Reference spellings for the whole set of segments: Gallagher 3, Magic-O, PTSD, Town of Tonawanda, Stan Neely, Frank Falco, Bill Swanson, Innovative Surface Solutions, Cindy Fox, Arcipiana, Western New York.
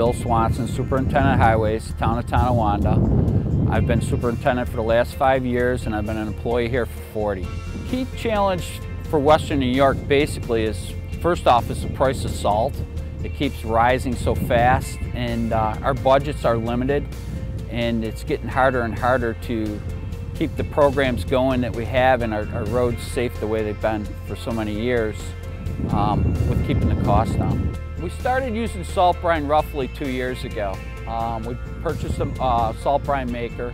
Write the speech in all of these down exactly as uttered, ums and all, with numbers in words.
Bill Swanson, Superintendent Highways, Town of Tonawanda. I've been superintendent for the last five years and I've been an employee here for forty. Key challenge for Western New York basically is, first off, is the price of salt. It keeps rising so fast and uh, our budgets are limited, and it's getting harder and harder to keep the programs going that we have and our, our roads safe the way they've been for so many years um, with keeping the cost down. We started using salt brine roughly two years ago. Um, we purchased a uh, salt brine maker,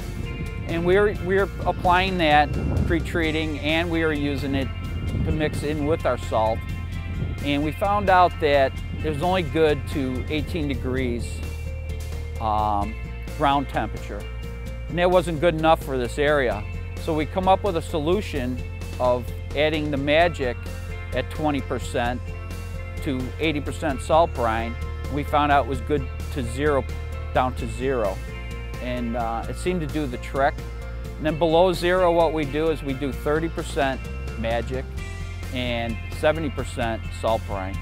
and we we're, we're applying that, pre-treating, and we are using it to mix in with our salt. And we found out that it was only good to eighteen degrees um, ground temperature. And that wasn't good enough for this area. So we come up with a solution of adding the Magic at twenty percent to eighty percent salt brine. We found out it was good to zero, down to zero. And uh, it seemed to do the trick. And then below zero, what we do is we do thirty percent Magic and seventy percent salt brine.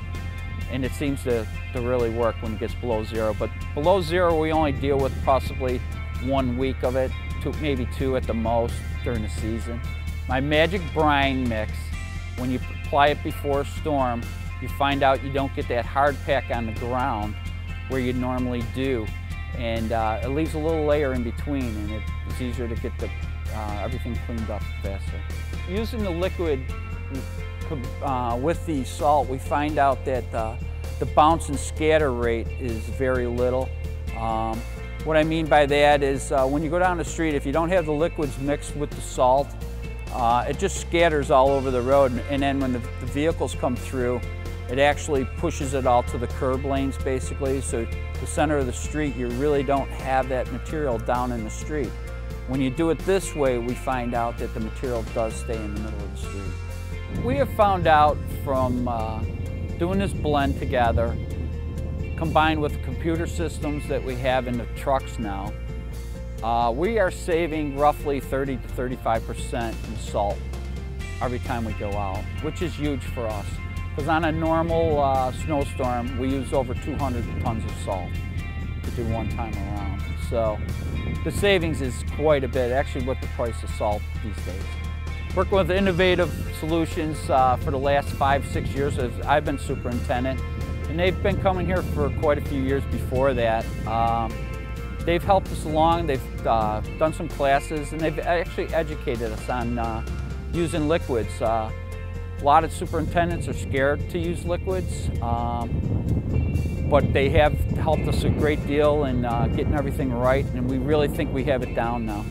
And it seems to, to really work when it gets below zero. But below zero, we only deal with possibly one week of it, two, maybe two at the most during the season. My Magic brine mix, when you apply it before a storm, you find out you don't get that hard pack on the ground where you normally do. And uh, it leaves a little layer in between, and it, it's easier to get the, uh, everything cleaned up faster. Using the liquid uh, with the salt, we find out that uh, the bounce and scatter rate is very little. Um, What I mean by that is uh, when you go down the street, if you don't have the liquids mixed with the salt, uh, it just scatters all over the road. And then when the, the vehicles come through, it actually pushes it all to the curb lanes, basically. So the center of the street, you really don't have that material down in the street. When you do it this way, we find out that the material does stay in the middle of the street. We have found out from uh, doing this blend together, combined with the computer systems that we have in the trucks now, uh, we are saving roughly thirty to thirty-five percent in salt every time we go out, which is huge for us. Because on a normal uh, snowstorm, we use over two hundred tons of salt to do one time around. So the savings is quite a bit, actually, with the price of salt these days. Working with Innovative Solutions uh, for the last five, six years as I've been superintendent, and they've been coming here for quite a few years before that. Um, they've helped us along, they've uh, done some classes, and they've actually educated us on uh, using liquids. Uh, a lot of superintendents are scared to use liquids, um, but they have helped us a great deal in uh, getting everything right, and we really think we have it down now.